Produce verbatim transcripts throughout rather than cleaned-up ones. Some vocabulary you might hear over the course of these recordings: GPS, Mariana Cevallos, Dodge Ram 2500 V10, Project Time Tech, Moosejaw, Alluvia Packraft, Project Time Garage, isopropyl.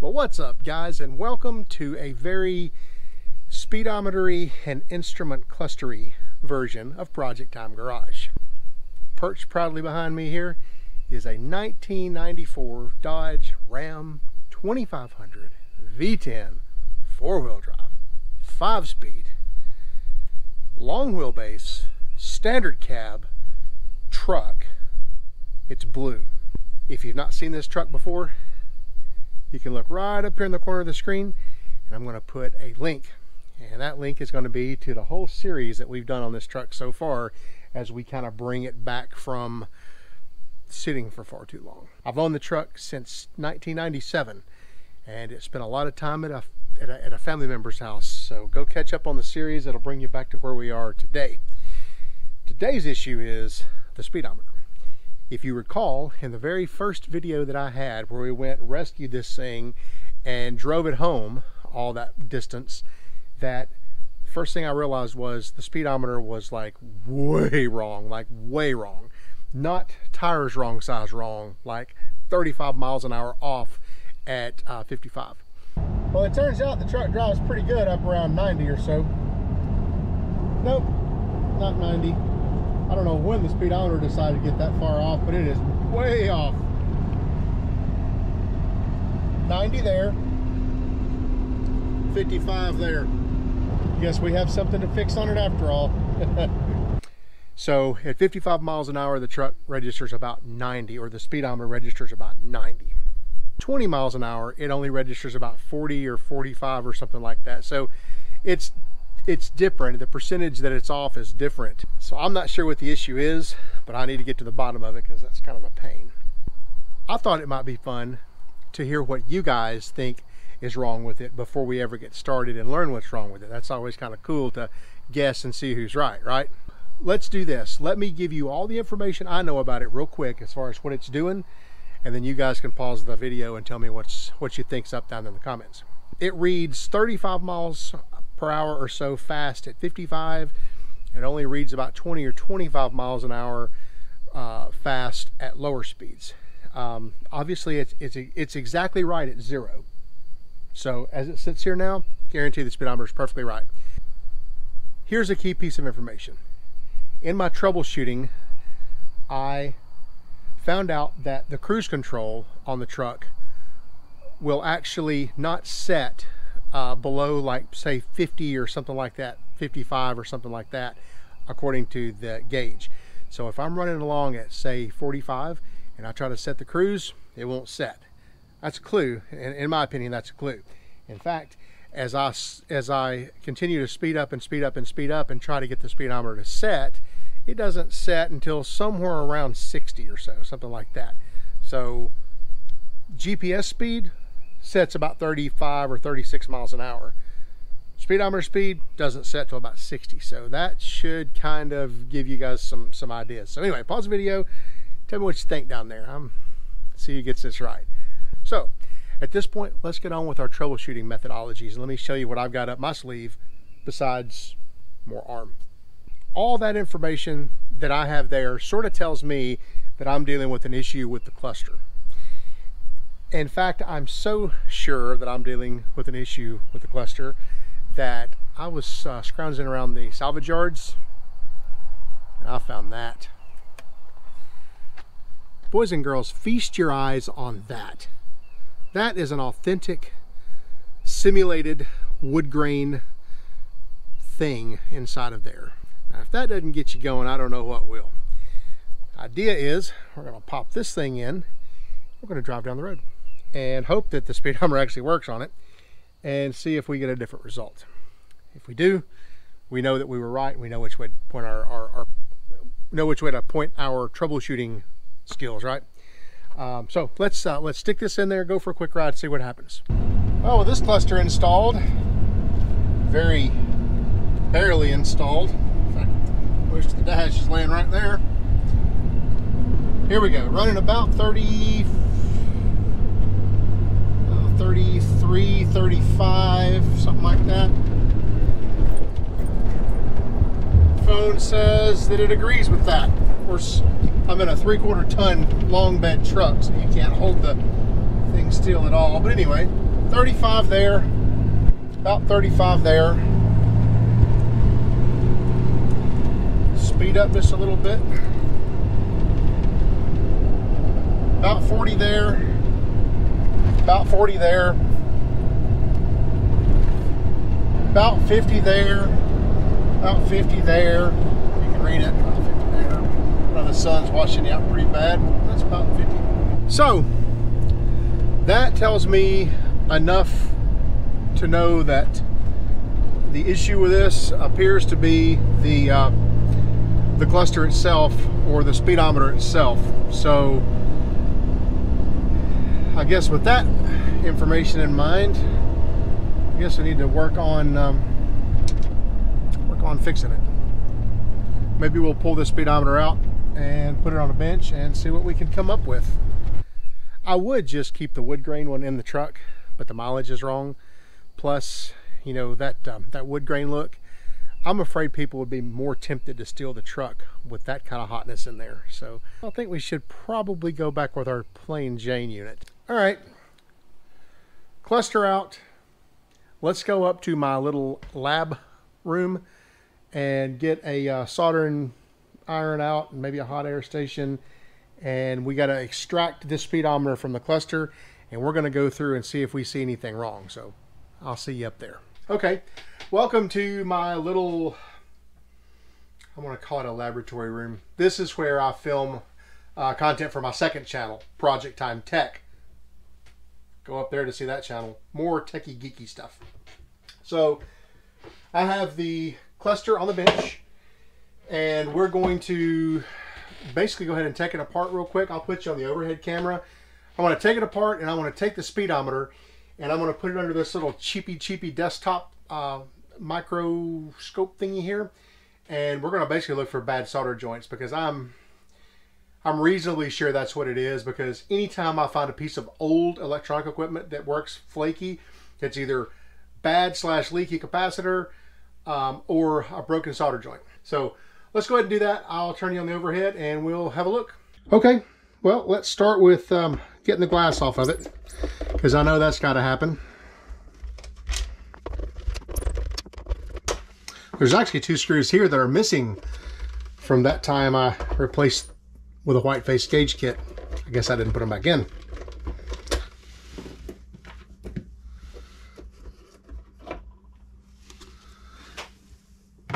Well, what's up, guys, and welcome to a very speedometery and instrument clustery version of Project Time Garage. Perched proudly behind me here is a nineteen ninety-four Dodge Ram twenty-five hundred V ten four-wheel drive, five-speed, long wheelbase, standard cab truck. It's blue. If you've not seen this truck before, you can look right up here in the corner of the screen, and I'm going to put a link, and that link is going to be to the whole series that we've done on this truck so far as we kind of bring it back from sitting for far too long. I've owned the truck since nineteen ninety-seven, and it spent a lot of time at a, at a, at a family member's house, so go catch up on the series. It'll bring you back to where we are today. Today's issue is the speedometer. If you recall, in the very first video that I had where we went and rescued this thing and drove it home all that distance, that first thing I realized was the speedometer was like way wrong, like way wrong. Not tires wrong size wrong, like thirty-five miles an hour off at uh, fifty-five. Well, it turns out the truck drives pretty good up around ninety or so. Nope, not ninety. I don't know when the speedometer decided to get that far off, but it is way off. ninety there, fifty-five there. Guess we have something to fix on it after all. So at fifty-five miles an hour, the truck registers about ninety, or the speedometer registers about ninety. twenty miles an hour, it only registers about forty or forty-five or something like that. So it's it's different. The percentage that it's off is different. So I'm not sure what the issue is, but I need to get to the bottom of it because that's kind of a pain. I thought it might be fun to hear what you guys think is wrong with it before we ever get started and learn what's wrong with it. That's always kind of cool to guess and see who's right, right? Let's do this. Let me give you all the information I know about it real quick as far as what it's doing, and then you guys can pause the video and tell me what's what you think's up down in the comments. It reads thirty-five miles per hour or so fast at fifty-five. It only reads about twenty or twenty-five miles an hour uh, fast at lower speeds. Um, obviously, it's, it's it's exactly right at zero. So as it sits here now, guarantee the speedometer is perfectly right. Here's a key piece of information. In my troubleshooting, I found out that the cruise control on the truck will actually not set Uh, below, like, say fifty or something like that, fifty-five or something like that, according to the gauge. So if I'm running along at, say, forty-five and I try to set the cruise, it won't set. That's a clue, and in my opinion, that's a clue. In fact, as I as I continue to speed up and speed up and speed up and try to get the speedometer to set, it doesn't set until somewhere around sixty or so, something like that. So G P S speed sets about thirty-five or thirty-six miles an hour. Speedometer speed doesn't set to about sixty, so that should kind of give you guys some some ideas. So anyway, pause the video, tell me what you think down there. I'm see who gets this right. So at this point, let's get on with our troubleshooting methodologies, and let me show you what I've got up my sleeve besides more arm. All that information that I have there sort of tells me that I'm dealing with an issue with the cluster. In fact, I'm so sure that I'm dealing with an issue with the cluster that I was uh, scrounging around the salvage yards, and I found that. Boys and girls, feast your eyes on that. That is an authentic, simulated wood grain thing inside of there. Now, if that doesn't get you going, I don't know what will. Idea is, we're gonna pop this thing in, we're gonna drive down the road, and hope that the speedometer actually works on it and see if we get a different result. If we do, we know that we were right, and we know which way to point our, our, our know which way to point our troubleshooting skills, right? Um, so let's uh, let's stick this in there, go for a quick ride, see what happens. Well, with this cluster installed, very barely installed. In fact, most of the dash is laying right there. Here we go, running about thirty, thirty-three, thirty-five, something like that. Phone says that it agrees with that. Of course, I'm in a three-quarter ton long bed truck, so you can't hold the thing and steal it all. But anyway, thirty-five there, about thirty-five there. Speed up just a little bit. About forty there, about forty there, about fifty there, about fifty there. You can read it, about fifty there. Now the sun's washing out pretty bad. That's about fifty. So that tells me enough to know that the issue with this appears to be the uh, the cluster itself, or the speedometer itself. So I guess with that information in mind, I guess we need to work on um, work on fixing it. Maybe we'll pull this speedometer out and put it on a bench and see what we can come up with. I would just keep the wood grain one in the truck, but the mileage is wrong. Plus, you know, that um, that wood grain look, I'm afraid people would be more tempted to steal the truck with that kind of hotness in there. So I think we should probably go back with our plain Jane unit. All right, cluster out. Let's go up to my little lab room and get a uh, soldering iron out and maybe a hot air station. And we got to extract this speedometer from the cluster, and we're going to go through and see if we see anything wrong. So I'll see you up there. Okay, welcome to my little, I want to call it a laboratory room. This is where I film uh, content for my second channel, Project Time Tech. Go up there to see that channel. More techie geeky stuff. So I have the cluster on the bench, and we're going to basically go ahead and take it apart real quick. I'll put you on the overhead camera. I want to take it apart, and I want to take the speedometer, and I'm going to put it under this little cheapy cheapy desktop uh, microscope thingy here, and we're going to basically look for bad solder joints, because I'm I'm reasonably sure that's what it is. Because anytime I find a piece of old electronic equipment that works flaky, it's either bad slash leaky capacitor um, or a broken solder joint. So let's go ahead and do that. I'll turn you on the overhead and we'll have a look. Okay, well, let's start with um, getting the glass off of it, because I know that's got to happen. There's actually two screws here that are missing from that time I replaced with a white face gauge kit. I guess I didn't put them back in.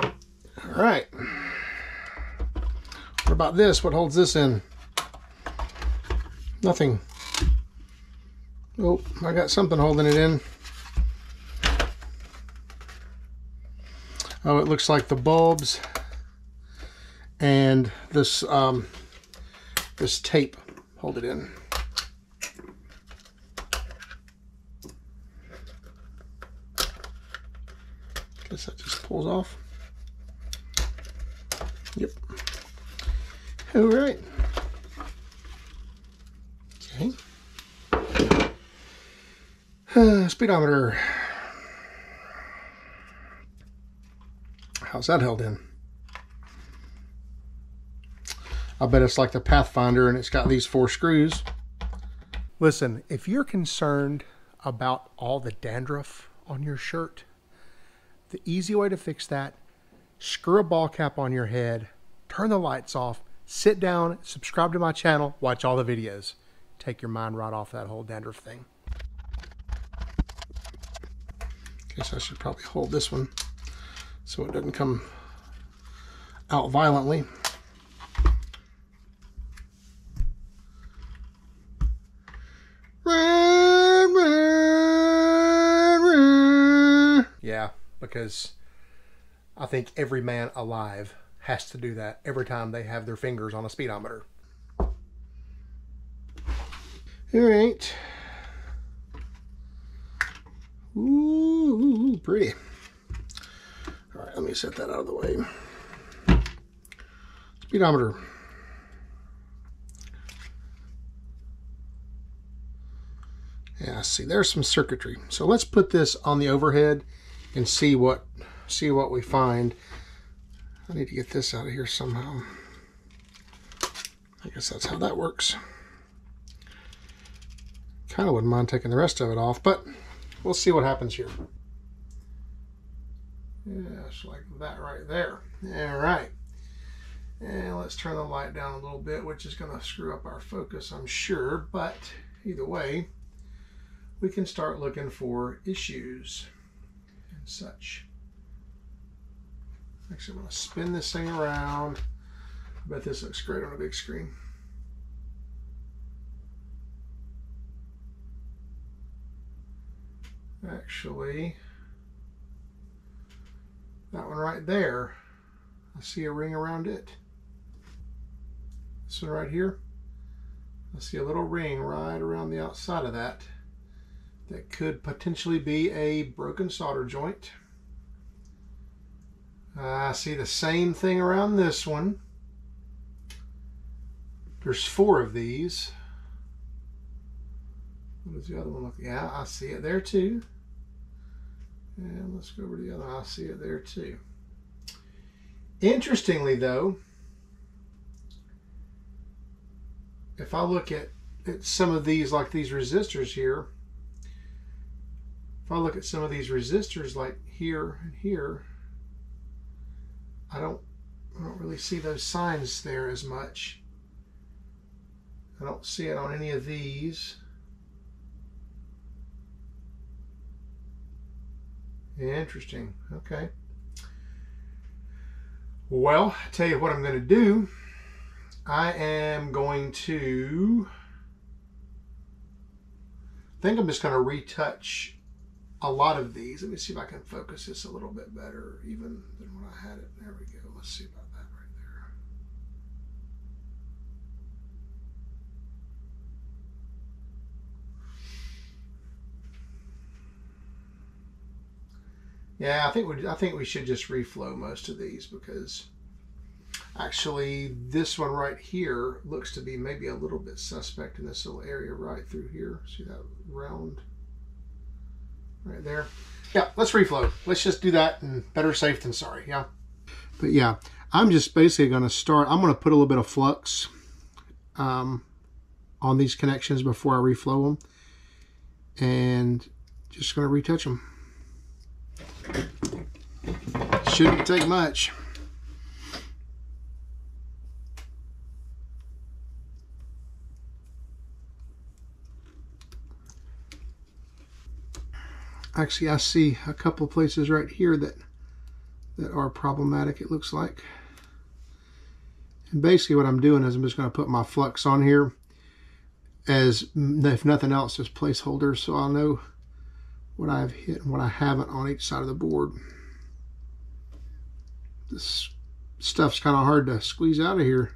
All right. What about this? What holds this in? Nothing. Oh, I got something holding it in. Oh, it looks like the bulbs and this um, this tape hold it in. Guess that just pulls off. Yep. All right. Okay. Uh, speedometer. How's that held in? I bet it's like the Pathfinder and it's got these four screws. Listen, if you're concerned about all the dandruff on your shirt, the easy way to fix that, screw a ball cap on your head, turn the lights off, sit down, subscribe to my channel, watch all the videos. Take your mind right off that whole dandruff thing. Guess I should probably hold this one so it doesn't come out violently. Yeah, because I think every man alive has to do that every time they have their fingers on a speedometer. All right. Ooh, pretty. All right, let me set that out of the way. Speedometer. Yeah, see, there's some circuitry. So let's put this on the overhead and see what see what we find. I need to get this out of here somehow. I guess that's how that works. Kind of wouldn't mind taking the rest of it off, but we'll see what happens here. Yes, like that right there. All right. And let's turn the light down a little bit, which is going to screw up our focus, I'm sure. But either way, we can start looking for issues and such. Actually, I'm going to spin this thing around. I bet this looks great on a big screen. Actually, that one right there, I see a ring around it. This one right here, I see a little ring right around the outside of that. That could potentially be a broken solder joint. I see the same thing around this one. There's four of these. What does the other one look like? Yeah, I see it there too. And let's go over to the other. I see it there too. Interestingly though, if I look at, at some of these, like these resistors here, if I look at some of these resistors like here and here, I don't, I don't really see those signs there as much. I don't see it on any of these. Interesting. Okay. Well, I tell you what I'm going to do. I am going to, I think I'm just going to retouch a lot of these. Let me see if I can focus this a little bit better even than when I had it. There we go. Let's see about that right there. Yeah, I think we I think we should just reflow most of these, because actually this one right here looks to be maybe a little bit suspect in this little area right through here. See that round right there? Yeah, let's reflow. Let's just do that, and better safe than sorry. Yeah. But yeah, I'm just basically going to start. I'm going to put a little bit of flux um, on these connections before I reflow them, and just going to retouch them. Shouldn't take much. Actually, I see a couple places right here that that are problematic, it looks like. And basically what I'm doing is I'm just going to put my flux on here as, if nothing else, as placeholders, so I'll know what I've hit and what I haven't on each side of the board. This stuff's kind of hard to squeeze out of here.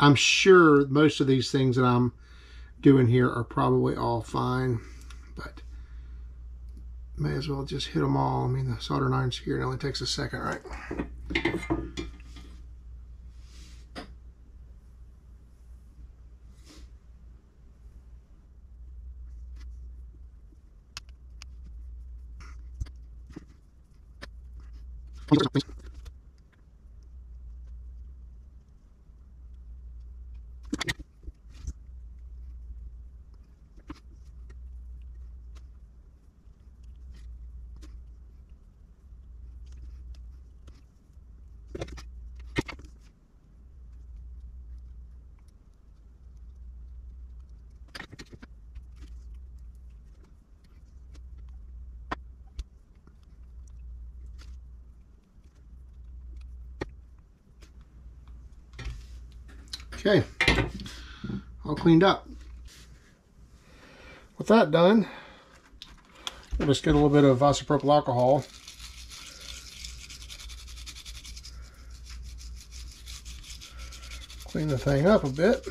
I'm sure most of these things that I'm doing here are probably all fine, but may as well just hit them all. I mean, the soldering iron's here. It only takes a second, right? Okay, all cleaned up. With that done, we'll just get a little bit of isopropyl alcohol. Clean the thing up a bit.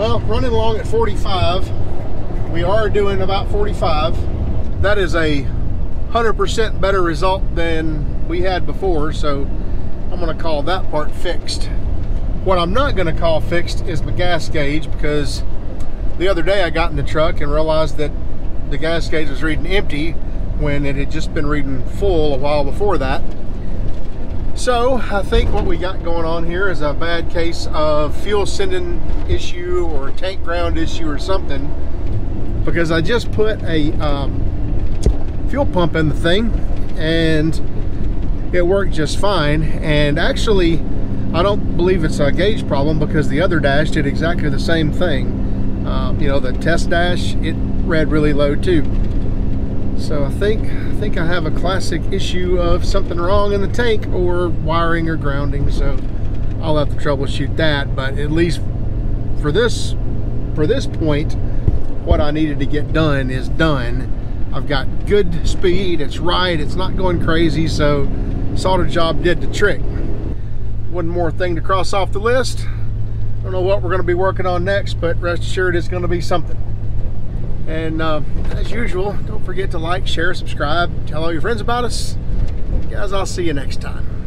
Well, running along at forty-five, we are doing about forty-five. That is a one hundred percent better result than we had before, so I'm going to call that part fixed. What I'm not going to call fixed is my gas gauge, because the other day I got in the truck and realized that the gas gauge was reading empty when it had just been reading full a while before that. So I think what we got going on here is a bad case of fuel sending issue or tank ground issue or something, because I just put a um, fuel pump in the thing and it worked just fine. And actually I don't believe it's a gauge problem, because the other dash did exactly the same thing. Um, you know, the test dash, it read really low too. So I think I think I have a classic issue of something wrong in the tank or wiring or grounding, so I'll have to troubleshoot that. But at least for this for this point, what I needed to get done is done. I've got good speed, it's right, it's not going crazy, so solder job did the trick. One more thing to cross off the list. I don't know what we're going to be working on next, but rest assured it's going to be something. And uh, as usual, don't forget to like, share, subscribe, tell all your friends about us. Guys, I'll see you next time.